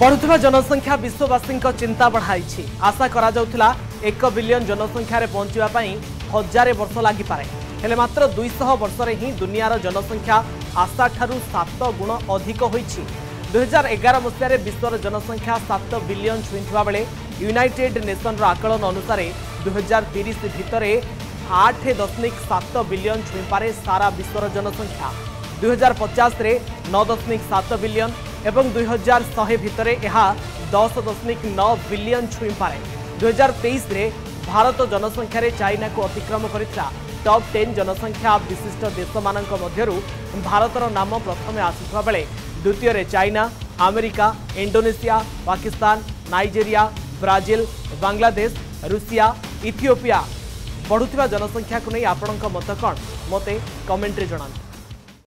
बढ़ुवा जनसंख्या विश्ववासी चिंता बढ़ाई आशा करा जाउथिला 1 बिलियन जनसंख्यार पहुंचापी हजारे वर्ष लगिपे हेले मात्र 200 वर्षे ही दुनियार जनसंख्या आशा ठारू 7 गुण अधिक हो 2011 मसीह विश्वर जनसंख्या 7 बिलियन छुईवा बेले यूनाइटेड नेशन आकलन अनुसार 2030 भितर 8.7 बिलियन छुईपे सारा विश्वर जनसंख्या 2050 में 9.7 बिलियन एवं 2100 भितर यह 10.9 बिलियन छुईपे 2023 में भारत जनसंख्यार चाइना को अतिक्रम करता टॉप 10 जनसंख्या विशिष्ट देश मान भारतर नाम प्रथम आसुवा बेले द्वितीय China America Indonesia Pakistan Nigeria Brazil Bangladesh रूसिया इथियोपिया बढ़ुवा जनसंख्या को नहीं आपण मत कौन मते कमेंट्रे जनान।